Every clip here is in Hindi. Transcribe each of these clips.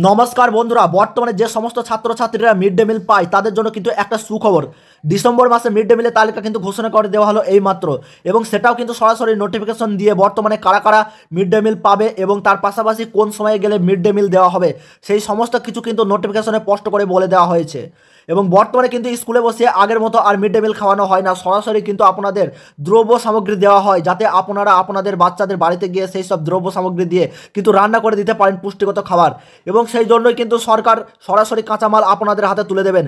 नमस्कार बंधुरा बर्तमाने जे समस्त छात्र छात्रीरा मिड डे मिल पाय तादेर जोन्नो किन्तु एकटा सुखबर डिसेम्बर मासे मिड डे मिले तालिका किन्तु घोषणा करे देवा हलो एइमात्र एबं सेटाओ किन्तु सरासरि नोटिफिकेशन दिए बर्तमाने कारा कारा मिड डे मिल पाबे एबं तार पाशापाशि कोन समये गेले मिड डे मिल देवा हबे सेई समस्त किछु किन्तु नोटिफिकेशने स्पष्ट करे बोले देवा हयेछे एबं बर्तमाने किन्तु स्कूले बसिए आगेर मतो आर मिड डे मिल खावानो हय ना सरासरि किन्तु आपनादेर द्रव्य सामग्री देवा हय जाते आपनारा आपनादेर बाच्चादेर बाड़ीते गिये सेई सब द्रव्य सामग्री दिए किन्तु रान्ना करे दिते पारेन पुष्टिगत खाबार से ही क्योंकि सरकार सरासरि काँचामाल अपन हाथे तुले देवें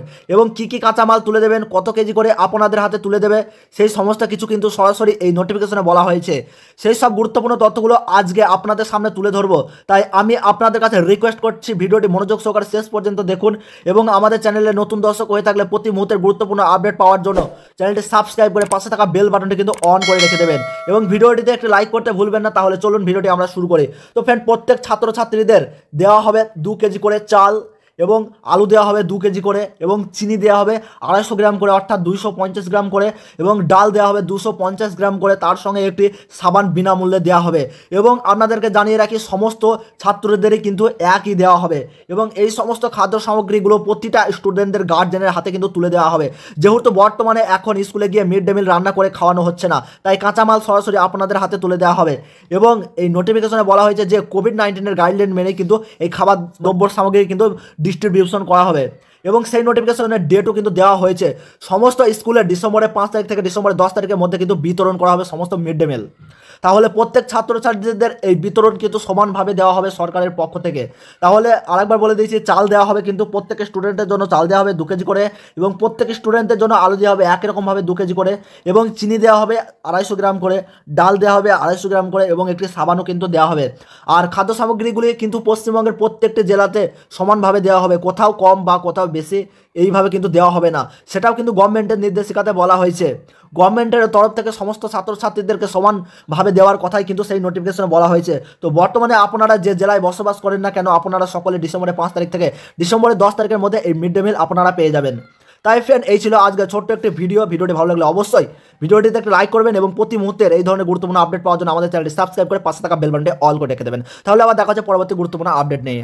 क्यी काँचामाल तुले देवें कत केजी करे अपन हाथे तुले देवे से समस्त किछु किन्तु सरासरि एई नोटिफिकेशने बला हयेछे सेई सब गुरुत्वपूर्ण तथ्यगुलो आज के अपन सामने तुले धरबो ताई आमी आपनादेर काछे रिक्वेस्ट करछि भिडियोटी मनोयोग सहकारे शेष पर्यन्त देखुन एबं आमादेर चैनेले नतून दर्शक हये थाकले प्रति मुहूर्तेर गुरुत्वपूर्ण आपडेट पावार जोन्नो चैनेलटी सबस्क्राइब करे पाशे थाका बेल बाटनटी किन्तु अन करे रेखे देवें एबं भिडियोटीते एकटी लाइक करते भुलबेन ना। ताहले चलुन भिडियोटी आमरा शुरू करी। तो फ्रेंड प्रत्येक छात्र छात्रीदेर देवा हबे 2 केजी करे चाल एवं आलू देवा हबे 2 केजी करे एवं चीनी देवा हबे 250 ग्राम करे अर्थात 250 ग्राम करे एवं डाल देवा हबे 250 ग्राम करे तार संगे एकटी साबान बिनामूल्ये देवा हबे एवं आपनादेरके जानिये राखी समस्त छात्रदेरই किन्तु एकই देवा हबे एवं এই সমস্ত খাদ্য সামগ্রীগুলো প্রতিটা স্টুডেন্টদের গার্ডিয়ানের হাতে কিন্তু তুলে দেওয়া হবে। যেহেতু বর্তমানে এখন স্কুলে গিয়ে মিড ডে মিল রান্না করে খাওয়ানো হচ্ছে না তাই কাঁচা মাল সরাসরি আপনাদের হাতে তুলে দেওয়া হবে এবং এই নোটিফিকেশনে বলা হয়েছে যে কোভিড-19 এর গাইডলাইন মেনে কিন্তু এই খাবার দ্রব্য সামগ্রী কিন্তু डिस्ट्रिब्यूशन करा होबे एवं सेई नोटिफिकेशन डेटो किन्तु देवा होयेछे समस्त स्कूले डिसेम्बर 5 तारीख थेके डिसेम्बर 10 तारीखेर मध्य किन्तु वितरण करा होबे समस्त मिड डे मिल। ताहले प्रत्येक छात्र छात्रीदेर एई वितरण किन्तु समानभावे देवा होबे सरकारेर पक्ष थेके। ताहले आरेकबार बोले दियेछि चाल देवा होबे किन्तु प्रत्येक स्टूडेंटेर जोन्नो चाल देवा होबे 2 केजी करे एवं प्रत्येक स्टूडेंटेर जोन्नो आलू देवा होबे एक रकम भावे 2 केजी करे एवं चीनी देवा होबे 250 ग्राम करे डाल देवा होबे 250 ग्राम करे एवं एकटी साबानो किन्तु देवा होबे। आर खाद्य सामग्रीगुली किन्तु पश्चिमबंगेर प्रत्येकटी जेलाते समानभावे देवा होबे कोथाओ कम बा कोथाओ বেশি এইভাবে কিন্তু দেওয়া হবে না সেটাও কিন্তু गवर्नमेंटের নির্দেশিকাতে বলা হয়েছে। गवर्नमेंटের তরফ থেকে সমস্ত ছাত্র ছাত্রীদেরকে সমান ভাবে দেওয়ার কথাই কিন্তু সেই নোটিফিকেশনে বলা হয়েছে। তো বর্তমানে আপনারা যে জেলায় বসবাস করেন না কেন আপনারা সকলে ডিসেম্বরের 5 তারিখ থেকে ডিসেম্বরের 10 তারিখের মধ্যে এই মিড ডে মিল আপনারা পেয়ে যাবেন। তাই ফ্রেন্ড এই ছিল আজকে ছোট্ট একটি ভিডিও। ভিডিওটি ভালো লাগলে অবশ্যই ভিডিওটিতে একটা লাইক করবেন এবং প্রতি মুহূর্তে এই ধরনের গুরুত্বপূর্ণ আপডেট পাওয়ার জন্য আমাদের চ্যানেলটি সাবস্ক্রাইব করে পাশে থাকা বেল বাটনটি অল করে রেখে দেবেন। তাহলে আবার দেখা হচ্ছে পরবর্তী গুরুত্বপূর্ণ আপডেট নিয়ে।